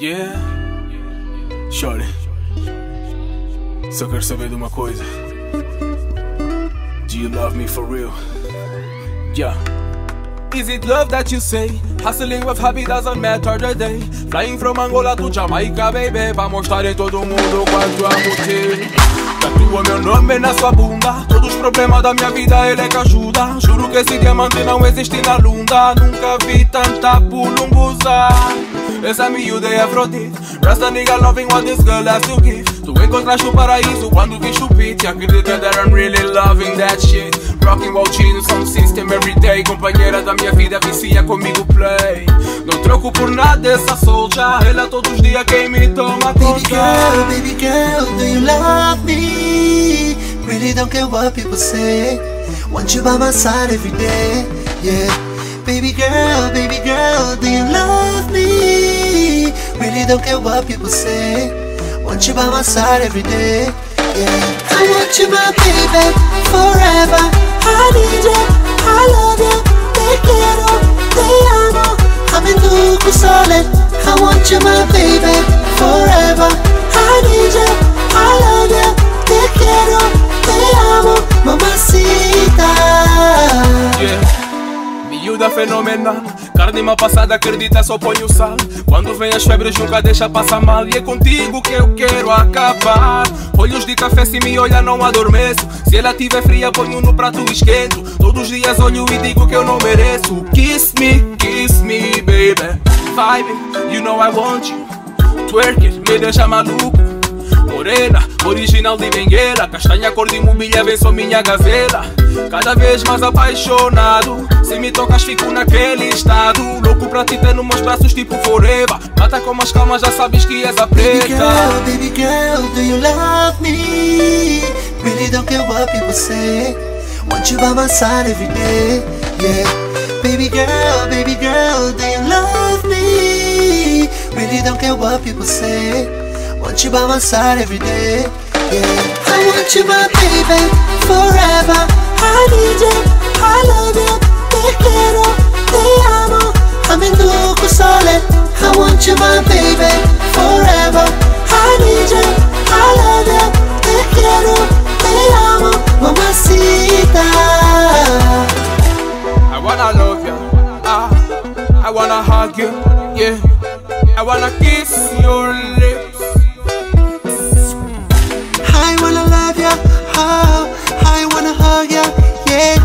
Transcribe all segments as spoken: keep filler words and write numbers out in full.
Yeah, Shorty, só quero saber de uma coisa. Do you love me for real? Yeah. Is it love that you say? Hustling with hobby doesn't matter the day. Flying from Angola to Jamaica, baby, pra mostrar em todo mundo quanto amo te. Tatua meu nome na sua bunda. Todos os problemas da minha vida ele é que ajuda. Juro que esse diamante não existe na Lunda. Nunca vi tanta pulumbuza. Essa miúda é afrodita. Rasta nigga loving what this girl has to give. Tu encontraste o paraíso quando vi chupite. Acredita that I'm really loving that shit. Rocking Walgee, sound system everyday. Companheira da minha vida, vicia comigo play. Não troco por nada essa soldier. Ela todos os dias quem me toma conta. Baby girl, baby girl, do you love me? Really don't care what people say. Want you by my side every day, yeah. Baby girl, baby girl, do you love me? Really don't care what people say. Want you by my side every day, yeah. I want you my baby, forever. I need you, I love you. Te quiero, te amo. I'm in love with solid. I want you my baby, forever. I need you, I love you. Te quiero, te amo. Mamacita, yeah. Miúda fenomenal, carne mal passada, acredita, só põe o sal. Quando vem as febres nunca deixa passar mal. E é contigo que eu quero acabar. Olhos de café, se me olha não adormeço. Se ela tiver fria ponho no prato e esquento. Todos os dias olho e digo que eu não mereço. Kiss me, kiss me baby. Vibe, you know I want you. Twerk it, me deixa maluco. Morena, original de Benguela. Castanha, cor de mobília, vem só minha gazela. Cada vez mais apaixonado. Se me tocas fico naquele estado. Louco pra te ter nos meus braços tipo forever. Mata com mais calma, já sabes que és a preta. Baby girl, baby girl, do you love me? Really don't care what people say. Want you by my side every day, yeah. Baby girl, baby girl, do you love me? Really don't care what people say. Want you by my side every day, yeah. I want you my baby, forever. I need you, I love you. Te quiero, te amo. I'm in love with solid. I want you my baby, forever. I need you, I love you. Te quiero, te amo. Mamacita, I wanna love you, I, I wanna hug you, yeah. I wanna kiss your lips. I wanna hug ya, yeah.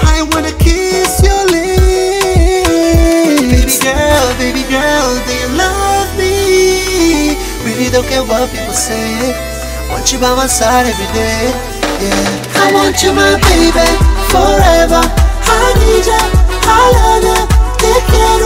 I wanna kiss your lips. Baby girl, baby girl, do you love me? Really don't care what people say. Want you by my side every day, yeah. I want you my baby, forever. I need ya, I love ya, take care.